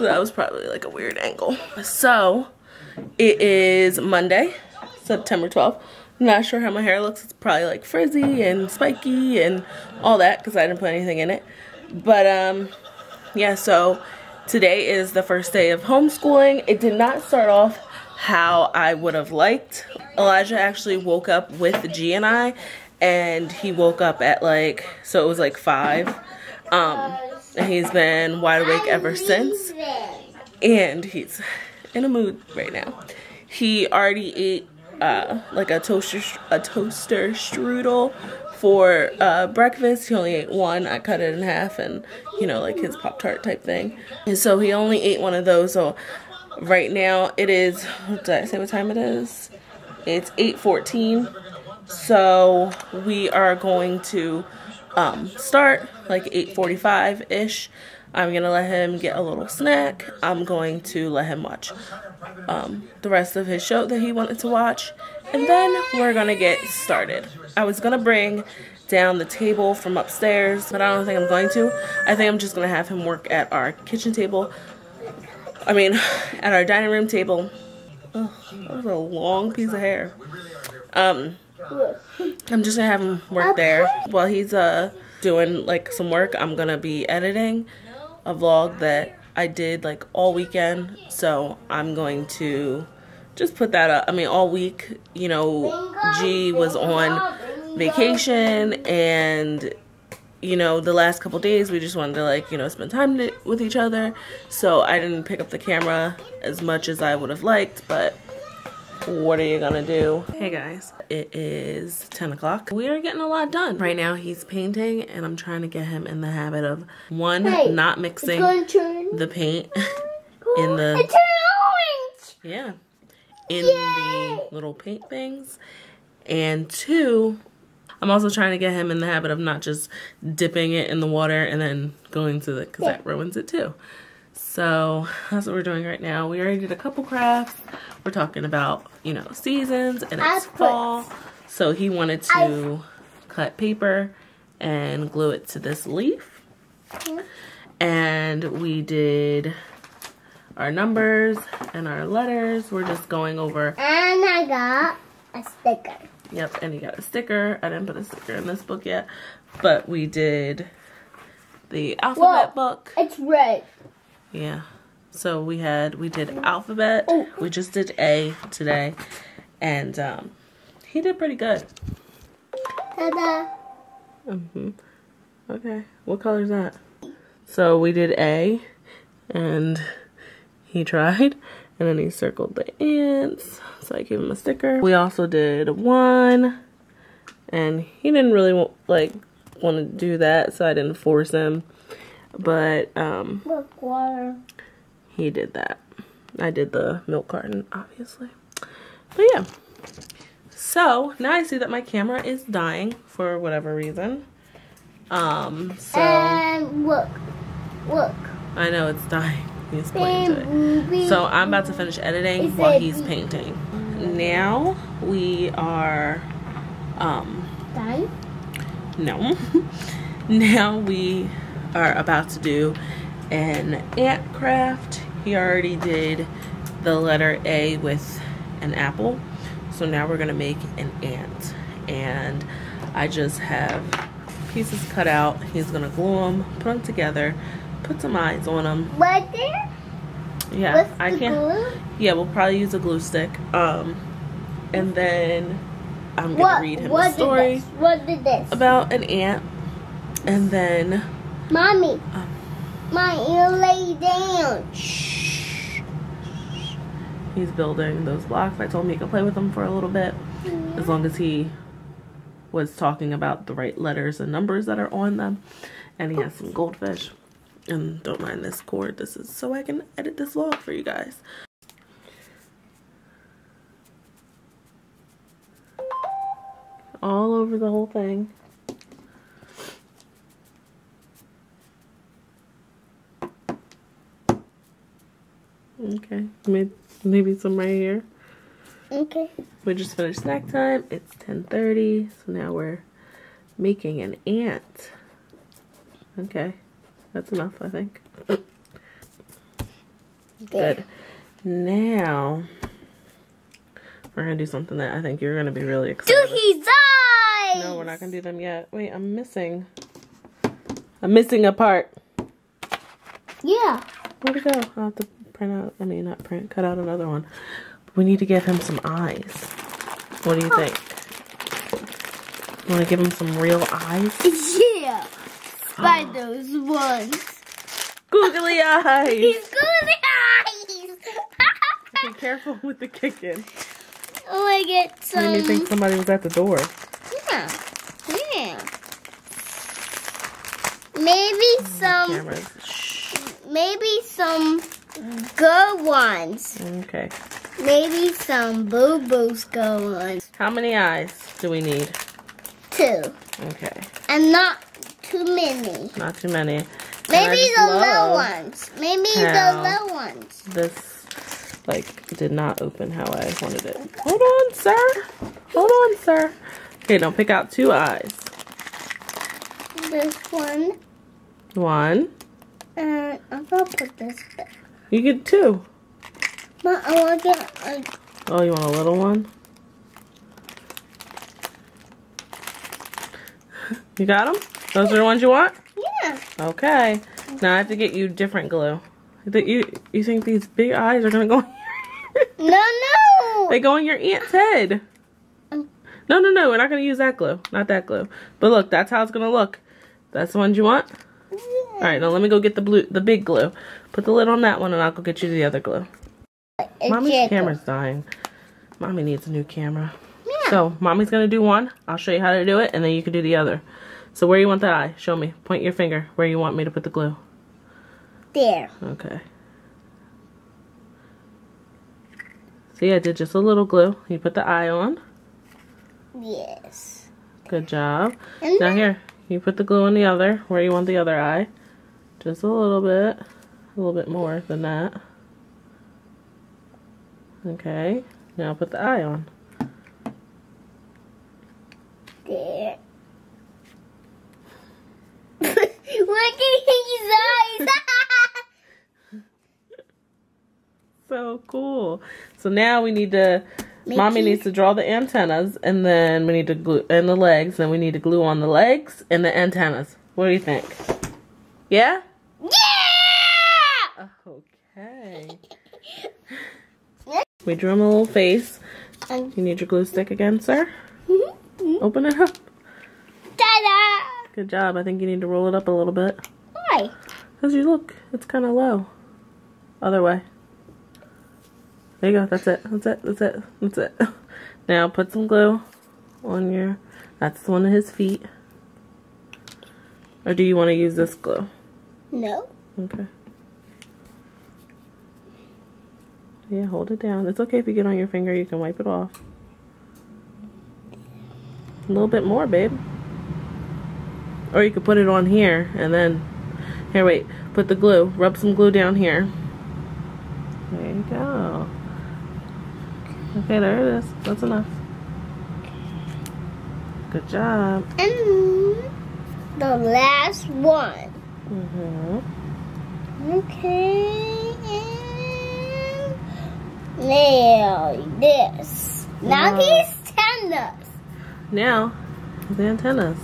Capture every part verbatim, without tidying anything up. So that was probably like a weird angle. So it is Monday, September twelfth. I'm not sure how my hair looks. It's probably like frizzy and spiky and all that because I didn't put anything in it. But um, yeah, so today is the first day of homeschooling. It did not start off how I would have liked. Elijah actually woke up with G and I, and he woke up at like, so it was like five. Um, and he's been wide awake ever since. And he's in a mood right now. He already ate uh, like a toaster, a toaster strudel for uh, breakfast. He only ate one. I cut it in half and, you know, like his Pop-Tart type thing. And so he only ate one of those. So right now it is, did I say what time it is? It's eight fourteen. So we are going to um, start like eight forty-five-ish. I'm going to let him get a little snack. I'm going to let him watch um, the rest of his show that he wanted to watch. And then we're going to get started. I was going to bring down the table from upstairs, but I don't think I'm going to. I think I'm just going to have him work at our kitchen table. I mean, at our dining room table. Ugh, that was a long piece of hair. Um, I'm just going to have him work there. While he's uh, doing like some work, I'm going to be editing a vlog that I did like all weekend, so I'm going to just put that up. I mean, all week, you know, G was on vacation, and you know, the last couple days we just wanted to like, you know, spend time to, with each other, so I didn't pick up the camera as much as I would have liked, but what are you gonna do? Hey guys, it is ten o'clock. We are getting a lot done. Right now he's painting and I'm trying to get him in the habit of one, hey, not mixing the paint in the it's orange. Yeah, in Yay. the little paint things. And two, I'm also trying to get him in the habit of not just dipping it in the water and then going to the, because that ruins it too. So that's what we're doing right now. We already did a couple crafts. We're talking about, you know, seasons and it's fall. So he wanted to cut paper and glue it to this leaf. And we did our numbers and our letters. We're just going over. And I got a sticker. Yep, and he got a sticker. I didn't put a sticker in this book yet. But we did the alphabet Whoa, book. It's red. Yeah, so we had, we did alphabet, we just did A today, and um, he did pretty good. Ta-da! Mm-hmm. Okay, what color is that? So we did A, and he tried, and then he circled the ants, so I gave him a sticker. We also did one, and he didn't really, like, want to do that, so I didn't force him. But, um, Look, water. He did that. I did the milk carton, obviously. But yeah. So, now I see that my camera is dying for whatever reason. Um, so. And look. Look. I know it's dying. He's pointing to it. So, I'm about to finish editing while he's painting. Now, we are, um. Done? No. Now we are about to do an ant craft. He already did the letter A with an apple, so now we're gonna make an ant. And I just have pieces cut out. He's gonna glue them, put them together, put some eyes on them. Right there? Yeah, What's I the can't. Glue? Yeah, we'll probably use a glue stick. Um, and then I'm gonna what, read him what a story did this? What did this? about an ant, and then. Mommy, um, my ear lay down. Shh. He's building those blocks. I told him he could play with them for a little bit, yeah. as long as he was talking about the right letters and numbers that are on them. And he Oops. has some goldfish. And don't mind this cord. This is so I can edit this vlog for you guys. All over the whole thing. Okay, maybe some right here. Okay. We just finished snack time. It's ten thirty, so now we're making an ant. Okay, that's enough, I think. Good. But now we're gonna do something that I think you're gonna be really excited. Do his eyes! No, we're not gonna do them yet. Wait, I'm missing. I'm missing a part. Yeah. Where'd it go? I'll have to print out. I mean, not print. Cut out another one. But we need to give him some eyes. What do you huh. think? You want to give him some real eyes? Yeah. Buy those ones. Googly eyes. He's googly eyes. Be careful with the kicking. Oh, I get some. Made me think somebody was at the door. Yeah. Yeah. Maybe some. Cameras. Maybe some good ones. Okay. Maybe some boo-boos go on. How many eyes do we need? Two. Okay. And not too many. Not too many. Maybe the low ones. Maybe the low ones. This, like, did not open how I wanted it. Hold on, sir. Hold on, sir. Okay, now pick out two eyes. This one. One. And I'm going to put this back. You get two. But I want a, oh, you want a little one? You got them? Those yeah. are the ones you want? Yeah. Okay. Now I have to get you different glue. You, you think these big eyes are going to go in your No, no. They go in your aunt's head. No, no, no. We're not going to use that glue. Not that glue. But look, that's how it's going to look. That's the ones you want? Yeah. All right. Now let me go get the blue, the big glue. Put the lid on that one and I'll go get you the other glue. Mommy's camera's dying. Mommy needs a new camera. Yeah. So, Mommy's going to do one. I'll show you how to do it, and then you can do the other. So, where you want that eye? Show me. Point your finger where you want me to put the glue. There. Okay. See, I did just a little glue. You put the eye on. Yes. Good job. And now, here. You put the glue on the other, where you want the other eye. Just a little bit. A little bit more than that. Okay, now put the eye on. There. Look at his eyes! So cool. So now we need to, Mickey. Mommy needs to draw the antennas, and then we need to glue, and the legs, and we need to glue on the legs and the antennas. What do you think? Yeah? Yeah! Okay. We drew him a little face. You need your glue stick again, sir? Mm-hmm. Open it up. Ta-da! Good job. I think you need to roll it up a little bit. Why? Because you look, it's kind of low. Other way. There you go. That's it. That's it. That's it. That's it. Now put some glue on your, that's one of his feet. Or do you want to use this glue? No. Okay. Yeah, hold it down. It's okay if you get on your finger. You can wipe it off. A little bit more, babe. Or you could put it on here and then... Here, wait. Put the glue. Rub some glue down here. There you go. Okay, there it is. That's enough. Good job. And the last one. Mm-hmm. Okay. Nail this. Now these antennas. Now the antennas.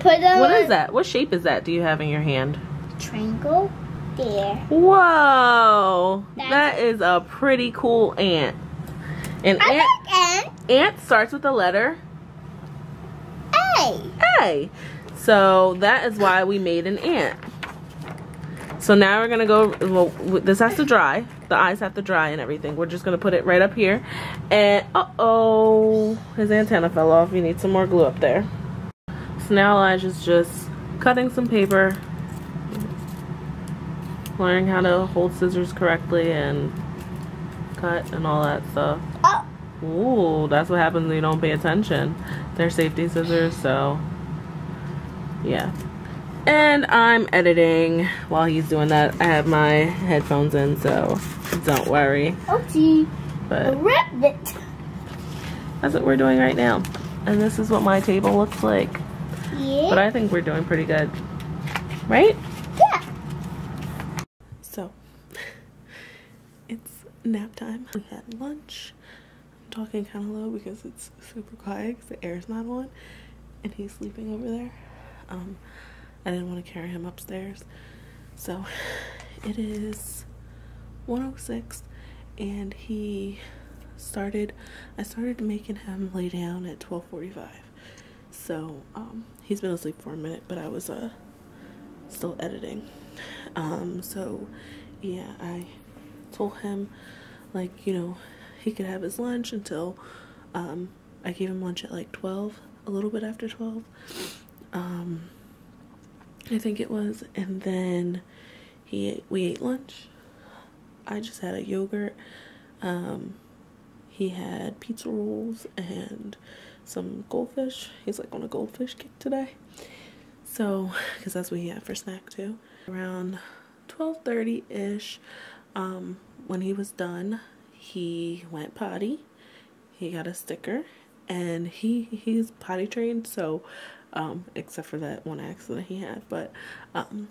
Put them. What is that? What shape is that? Do you have in your hand? Triangle. There. Whoa! That's that is a pretty cool ant. An I ant. Like ant. Ant starts with the letter A. A. So that is why we made an ant. So now we're going to go, well, this has to dry. The eyes have to dry and everything. We're just going to put it right up here. And, uh-oh, his antenna fell off. You need some more glue up there. So now Elijah's just cutting some paper, learning how to hold scissors correctly and cut and all that stuff. Oh. Ooh, that's what happens when you don't pay attention. They're safety scissors, so, yeah. And I'm editing while he's doing that. I have my headphones in, so don't worry. Oopsie. But rabbit. That's what we're doing right now. And this is what my table looks like. Yeah. But I think we're doing pretty good. Right? Yeah. So, nap time. We had lunch. I'm talking kind of low because it's super quiet because the air's not on and he's sleeping over there. Um, I didn't want to carry him upstairs. So it is one oh six and he started, I started making him lay down at twelve forty-five. So um, he's been asleep for a minute, but I was uh, still editing. Um, so yeah, I told him, like, you know, he could have his lunch until, um, I gave him lunch at like twelve, a little bit after twelve, um, I think it was, and then he, we ate lunch. I just had a yogurt, um, he had pizza rolls and some goldfish. He's like on a goldfish kick today, so, because that's what he had for snack too. Around twelve thirty-ish, um, when he was done, he went potty, he got a sticker, and he, he's potty trained, so, um, except for that one accident he had, but, um,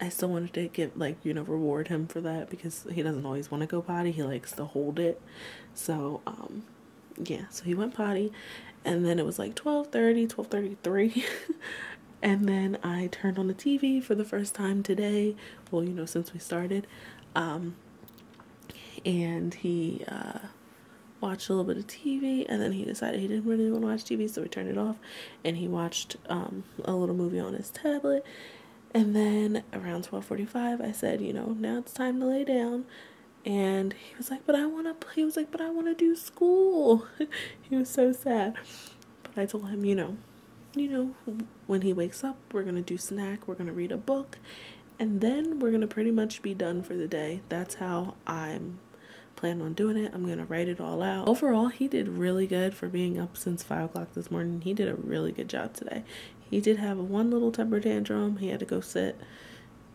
I still wanted to give, like, you know, reward him for that, because he doesn't always want to go potty, he likes to hold it, so, um, yeah, so he went potty, and then it was like twelve thirty, twelve thirty-three, and then I turned on the T V for the first time today, well, you know, since we started, um, and he, uh, watched a little bit of T V, and then he decided he didn't really want to watch T V, so we turned it off, and he watched, um, a little movie on his tablet, and then around twelve forty-five, I said, you know, now it's time to lay down, and he was like, but I want to, he was like, but I want to do school. He was so sad, but I told him, you know, you know, when he wakes up, we're going to do snack, we're going to read a book, and then we're going to pretty much be done for the day. That's how I'm planning on doing it. I'm going to write it all out. Overall, he did really good for being up since five o'clock this morning. He did a really good job today. He did have one little temper tantrum. He had to go sit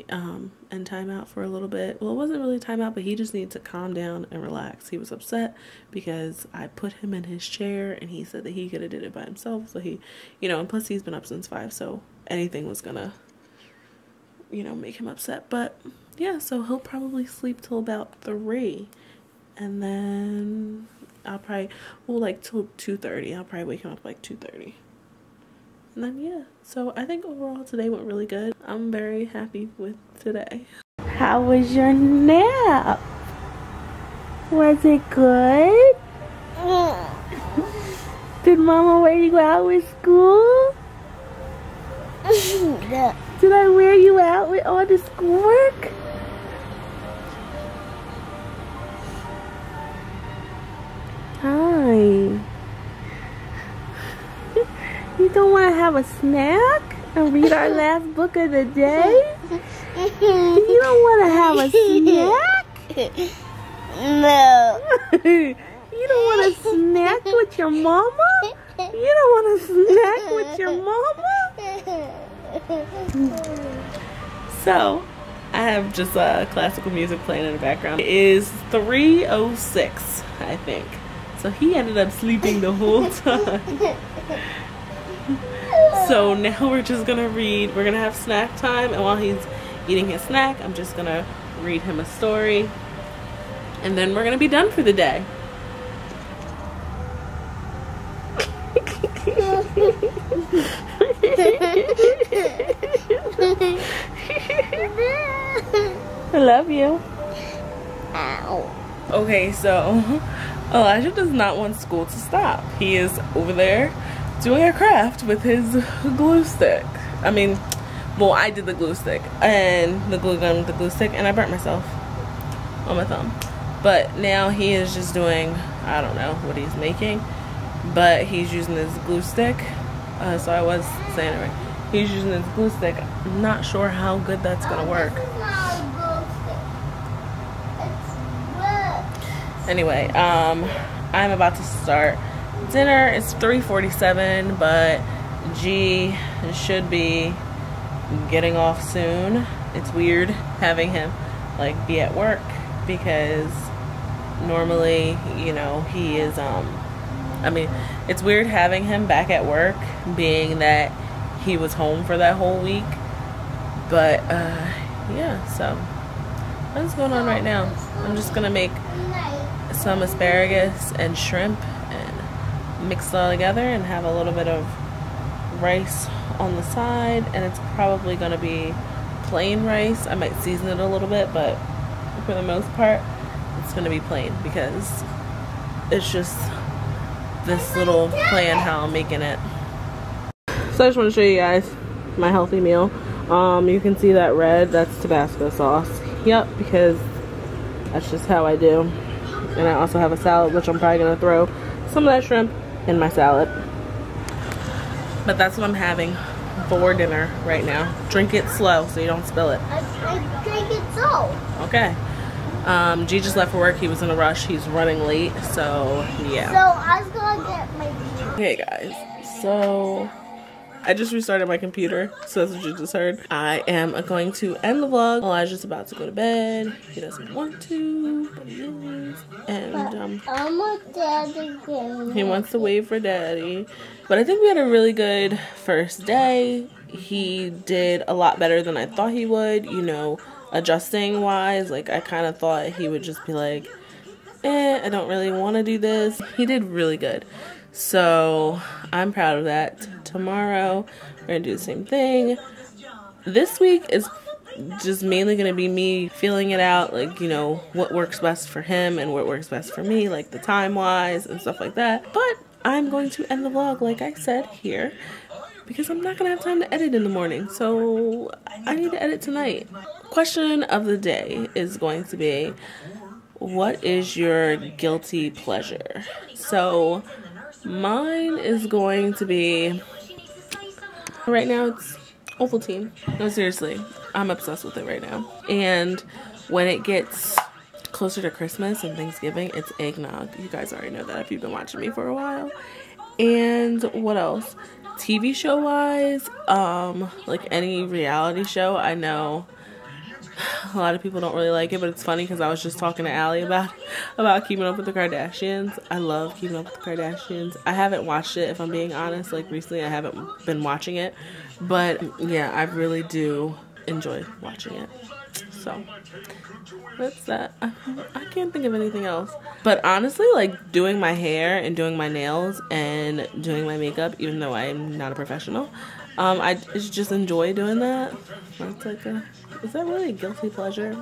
um, and time out for a little bit. Well, it wasn't really time out, but he just needed to calm down and relax. He was upset because I put him in his chair, and he said that he could have did it by himself. So he, you know, and plus he's been up since five, so anything was going to, you know, make him upset. But yeah, so he'll probably sleep till about three, and then I'll probably, well, like till two thirty. I'll probably wake him up like two thirty. And then, yeah, so I think overall today went really good. I'm very happy with today. How was your nap? Was it good? Did Mama wear you out with school? Did I wear you out with all the schoolwork? Hi. You don't want to have a snack and read our last book of the day? You don't want to have a snack? No. You don't want to snack with your mama? You don't want to snack with your mama? So, I have just uh, classical music playing in the background. It is three oh six, I think. So he ended up sleeping the whole time. So now we're just gonna read, we're gonna have snack time, and while he's eating his snack, I'm just gonna read him a story, and then we're gonna be done for the day. I love you. Ow. Okay, so Elijah does not want school to stop. He is over there doing a craft with his glue stick. I mean, well, I did the glue stick and the glue gun with the glue stick, and I burnt myself on my thumb. But now he is just doing, I don't know what he's making, but he's using his glue stick. Uh, so I was saying it right. He's using his glue stick. I'm not sure how good that's gonna work. Anyway, um, I'm about to start dinner. It's three forty-seven, but G should be getting off soon. It's weird having him like be at work, because normally, you know, he is um I mean, it's weird having him back at work, being that he was home for that whole week. But uh yeah, so What is going on right now? I'm just gonna make some asparagus and shrimp and mix it all together and have a little bit of rice on the side, and it's probably gonna be plain rice. I might season it a little bit, but for the most part it's gonna be plain because it's just this little plan how I'm making it. So I just want to show you guys my healthy meal. Um, you can see that red, that's Tabasco sauce. Yep, because that's just how I do. And I also have a salad, which I'm probably gonna throw some of that shrimp in my salad. But that's what I'm having for dinner right now. Drink it slow so you don't spill it. I, I drink it slow. Okay. Um, G just left for work. He was in a rush. He's running late, so yeah. So I was gonna get my dinner. Hey guys, so I just restarted my computer, so that's what you just heard. I am going to end the vlog. Elijah's about to go to bed. He doesn't want to, but he is. And um, I'm with Daddy. He wants to wait for Daddy. But I think we had a really good first day. He did a lot better than I thought he would, you know, adjusting wise. Like, I kind of thought he would just be like, eh, I don't really want to do this. He did really good. So I'm proud of that. Tomorrow we're gonna do the same thing. This week is just mainly gonna be me feeling it out, like, you know, what works best for him and what works best for me, like the time wise and stuff like that. But I'm going to end the vlog like I said here, because I'm not gonna have time to edit in the morning, so I need to edit tonight. Question of the day is going to be, what is your guilty pleasure? So mine is going to be, right now it's Ovaltine. No, seriously, I'm obsessed with it right now. And when it gets closer to Christmas and Thanksgiving, it's eggnog. You guys already know that if you've been watching me for a while. And what else? T V show wise, um, like any reality show, I know a lot of people don't really like it, but it's funny because I was just talking to Allie about about Keeping Up with the Kardashians. I love Keeping Up with the Kardashians. I haven't watched it, if I'm being honest. Like, recently I haven't been watching it, but yeah, I really do enjoy watching it. So that's that. I, I can't think of anything else. But honestly, like, doing my hair and doing my nails and doing my makeup, even though I'm not a professional, um, I just enjoy doing that. That's like a, is that really a guilty pleasure?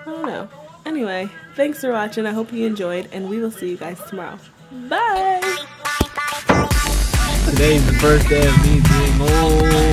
I don't know. Anyway, thanks for watching. I hope you enjoyed, and we will see you guys tomorrow. Bye! Today's the first day of me being old.